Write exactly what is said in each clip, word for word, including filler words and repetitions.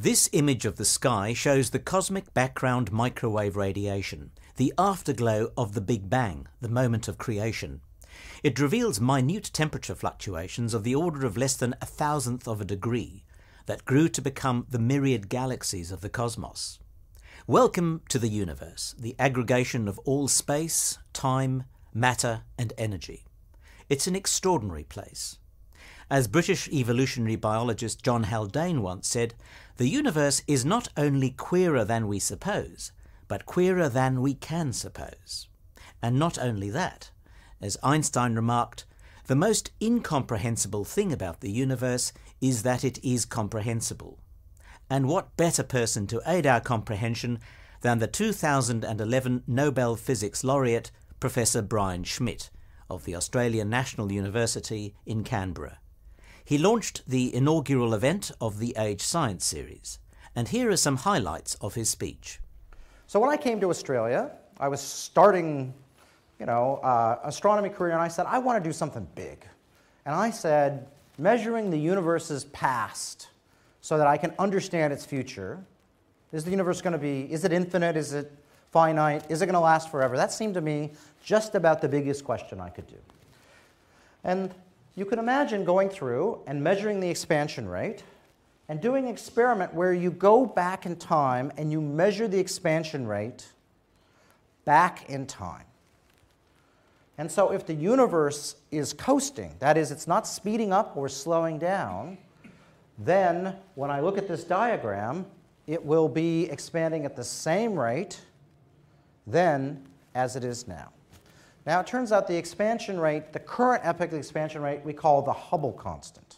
This image of the sky shows the cosmic background microwave radiation, the afterglow of the Big Bang, the moment of creation. It reveals minute temperature fluctuations of the order of less than a thousandth of a degree that grew to become the myriad galaxies of the cosmos. Welcome to the universe, the aggregation of all space, time, matter and energy. It's an extraordinary place. As British evolutionary biologist John Haldane once said, the universe is not only queerer than we suppose, but queerer than we can suppose. And not only that, as Einstein remarked, the most incomprehensible thing about the universe is that it is comprehensible. And what better person to aid our comprehension than the two thousand eleven Nobel Physics laureate Professor Brian Schmidt of the Australian National University in Canberra. He launched the inaugural event of the Age Science series, and here are some highlights of his speech. So when I came to Australia, I was starting, you know, uh, astronomy career, and I said, I want to do something big. And I said, measuring the universe's past so that I can understand its future. Is the universe going to be, is it infinite, is it finite, is it going to last forever? That seemed to me just about the biggest question I could do. And you can imagine going through and measuring the expansion rate and doing an experiment where you go back in time and you measure the expansion rate back in time. And so if the universe is coasting, that is, it's not speeding up or slowing down, then when I look at this diagram, it will be expanding at the same rate then as it is now. Now, it turns out the expansion rate, the current epoch expansion rate, we call the Hubble constant.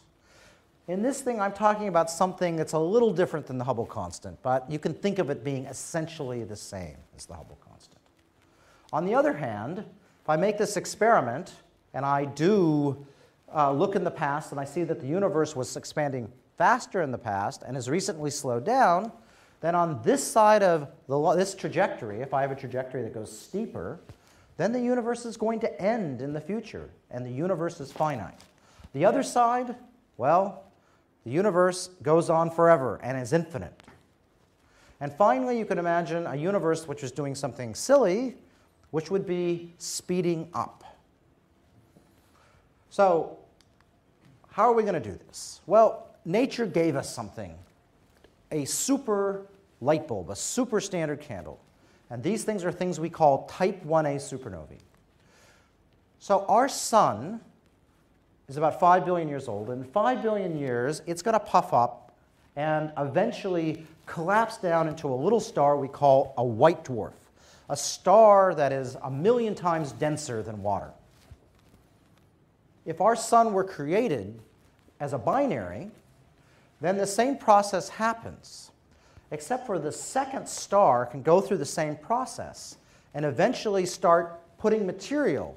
In this thing, I'm talking about something that's a little different than the Hubble constant, but you can think of it being essentially the same as the Hubble constant. On the other hand, if I make this experiment and I do uh, look in the past and I see that the universe was expanding faster in the past and has recently slowed down, then on this side of the, this trajectory, if I have a trajectory that goes steeper, then the universe is going to end in the future, and the universe is finite. The other side, well, the universe goes on forever and is infinite. And finally, you can imagine a universe which is doing something silly, which would be speeding up. So how are we going to do this? Well, nature gave us something, a super light bulb, a super standard candle. And these things are things we call type one A supernovae. So our sun is about five billion years old. In five billion years, it's going to puff up and eventually collapse down into a little star we call a white dwarf, a star that is a million times denser than water. If our sun were created as a binary, then the same process happens, except for the second star can go through the same process and eventually start putting material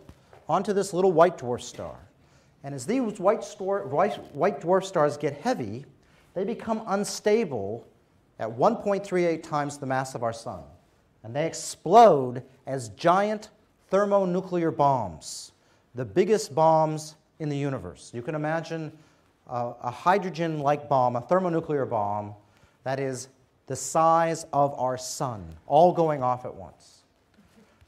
onto this little white dwarf star. And as these white, star, white, white dwarf stars get heavy, they become unstable at one point three eight times the mass of our sun. And they explode as giant thermonuclear bombs, the biggest bombs in the universe. You can imagine a, a hydrogen-like bomb, a thermonuclear bomb, that is the size of our sun, all going off at once.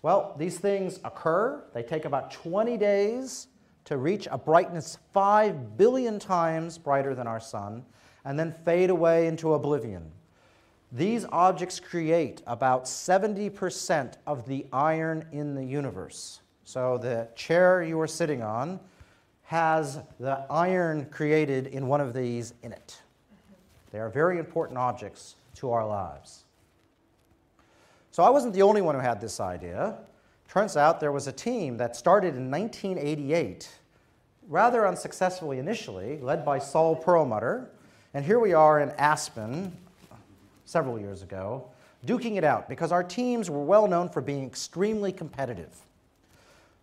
Well, these things occur. They take about twenty days to reach a brightness five billion times brighter than our sun, and then fade away into oblivion. These objects create about seventy percent of the iron in the universe. So the chair you are sitting on has the iron created in one of these in it. They are very important objects to our lives. So I wasn't the only one who had this idea. Turns out there was a team that started in nineteen eighty-eight, rather unsuccessfully initially, led by Saul Perlmutter. And here we are in Aspen, several years ago, duking it out because our teams were well known for being extremely competitive.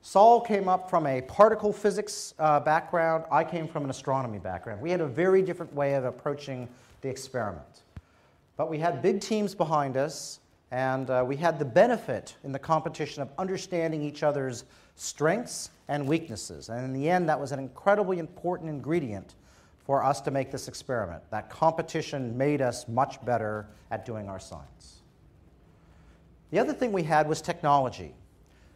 Saul came up from a particle physics uh, background. I came from an astronomy background. We had a very different way of approaching the experiment. But we had big teams behind us, and uh, we had the benefit in the competition of understanding each other's strengths and weaknesses. And in the end, that was an incredibly important ingredient for us to make this experiment. That competition made us much better at doing our science. The other thing we had was technology.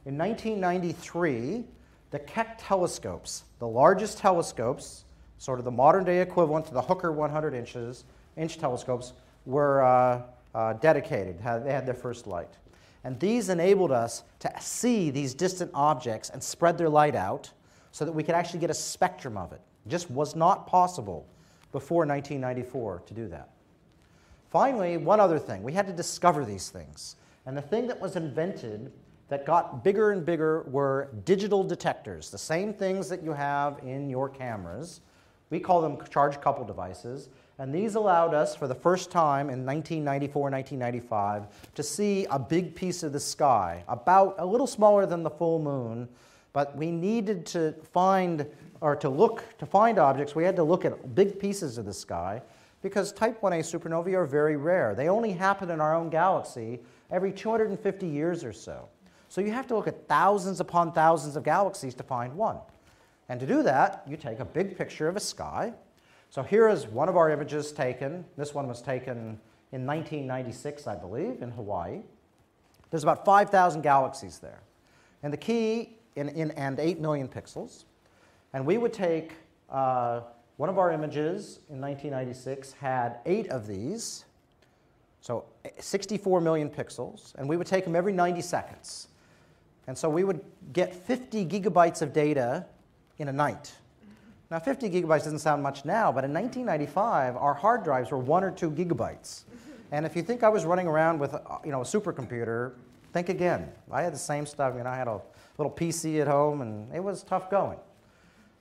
In nineteen ninety-three, the Keck telescopes, the largest telescopes, sort of the modern-day equivalent to the Hooker one hundred inch telescopes, were uh, uh, dedicated. They had their first light. And these enabled us to see these distant objects and spread their light out so that we could actually get a spectrum of it. It just was not possible before nineteen ninety-four to do that. Finally, one other thing. We had to discover these things. And the thing that was invented that got bigger and bigger were digital detectors, the same things that you have in your cameras. We call them charge-couple devices, and these allowed us for the first time in nineteen ninety-four, nineteen ninety-five to see a big piece of the sky, about a little smaller than the full moon, but we needed to find, or to look, to find objects, we had to look at big pieces of the sky because type one A supernovae are very rare. They only happen in our own galaxy every two hundred fifty years or so. So you have to look at thousands upon thousands of galaxies to find one. And to do that, you take a big picture of a sky. So here is one of our images taken. This one was taken in nineteen ninety-six, I believe, in Hawaii. There's about five thousand galaxies there. And the key, in, in, and eight million pixels. And we would take uh, one of our images in nineteen ninety-six had eight of these, so sixty-four million pixels. And we would take them every ninety seconds. And so we would get fifty gigabytes of data in a night. Now, fifty gigabytes doesn't sound much now, but in nineteen ninety-five, our hard drives were one or two gigabytes. And if you think I was running around with, you know, a supercomputer, think again. I had the same stuff. I mean, I had a little P C at home, and it was tough going.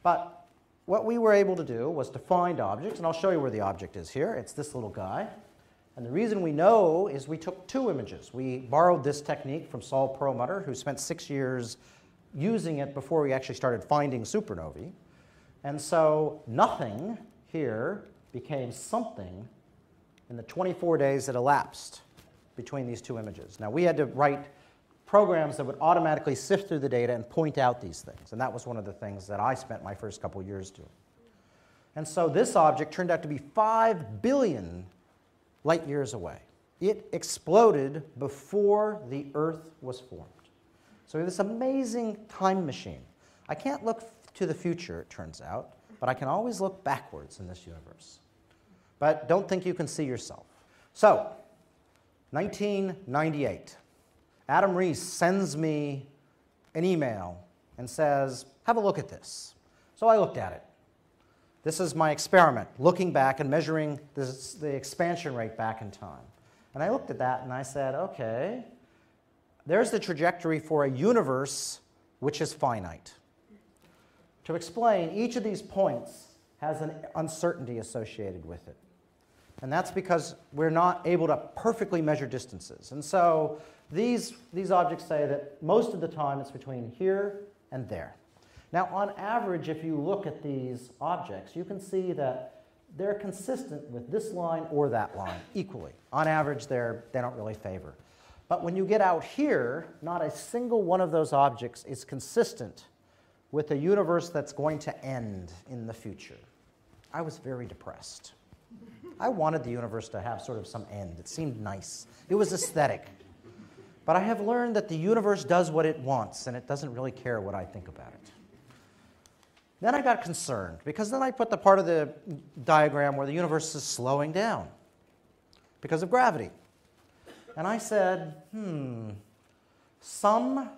But what we were able to do was to find objects, and I'll show you where the object is here. It's this little guy. And the reason we know is we took two images. We borrowed this technique from Saul Perlmutter, who spent six years using it before we actually started finding supernovae. And so nothing here became something in the twenty-four days that elapsed between these two images. Now, we had to write programs that would automatically sift through the data and point out these things. And that was one of the things that I spent my first couple years doing. And so this object turned out to be five billion light years away. It exploded before the Earth was formed. So we have this amazing time machine. I can't look to the future, it turns out, but I can always look backwards in this universe. But don't think you can see yourself. So, nineteen ninety-eight, Adam Riess sends me an email and says, have a look at this. So I looked at it. This is my experiment, looking back and measuring this, the expansion rate back in time. And I looked at that and I said, okay, there's the trajectory for a universe which is finite. To explain, each of these points has an uncertainty associated with it. And that's because we're not able to perfectly measure distances. And so these, these objects say that most of the time it's between here and there. Now, on average, if you look at these objects, you can see that they're consistent with this line or that line equally. On average, they're, they don't really favor. But when you get out here, not a single one of those objects is consistent with a universe that's going to end in the future. I was very depressed. I wanted the universe to have sort of some end. It seemed nice. It was aesthetic. But I have learned that the universe does what it wants, and it doesn't really care what I think about it. Then I got concerned, because then I put the part of the diagram where the universe is slowing down because of gravity. And I said, hmm, some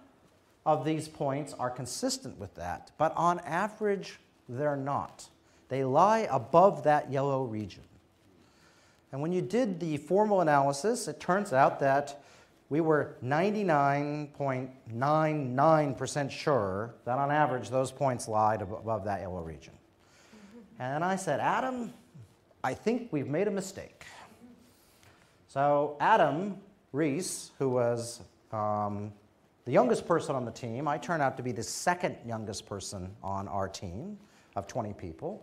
of these points are consistent with that, but on average, they're not. They lie above that yellow region. And when you did the formal analysis, it turns out that we were ninety-nine point nine nine percent sure that on average, those points lied above that yellow region. And I said, Adam, I think we've made a mistake. So Adam Riess, who was um, the youngest person on the team, I turned out to be the second youngest person on our team of twenty people,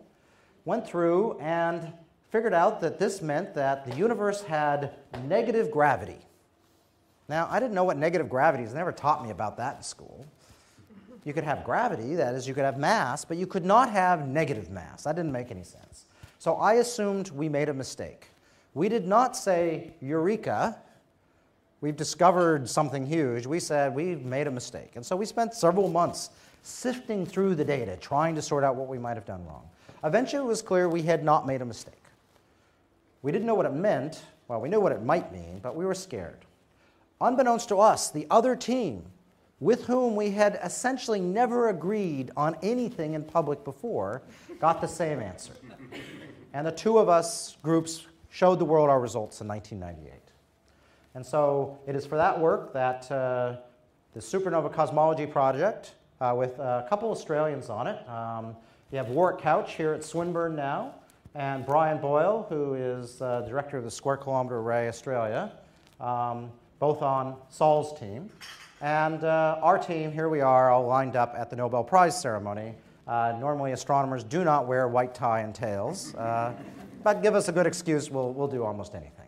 went through and figured out that this meant that the universe had negative gravity. Now, I didn't know what negative gravity is. They never taught me about that in school. You could have gravity, that is, you could have mass, but you could not have negative mass. That didn't make any sense. So I assumed we made a mistake. We did not say, eureka, we've discovered something huge. We said, we made a mistake. And so we spent several months sifting through the data, trying to sort out what we might have done wrong. Eventually, it was clear we had not made a mistake. We didn't know what it meant. Well, we knew what it might mean, but we were scared. Unbeknownst to us, the other team, with whom we had essentially never agreed on anything in public before, got the same answer. And the two of us groups showed the world our results in nineteen ninety-eight. And so it is for that work that uh, the Supernova Cosmology Project, uh, with a couple Australians on it, um, you have Warwick Couch here at Swinburne now, and Brian Boyle, who is uh, director of the Square Kilometer Array Australia, um, both on Saul's team. And uh, our team, here we are, all lined up at the Nobel Prize ceremony. Uh, normally, astronomers do not wear white tie and tails, uh, but give us a good excuse, we'll, we'll do almost anything.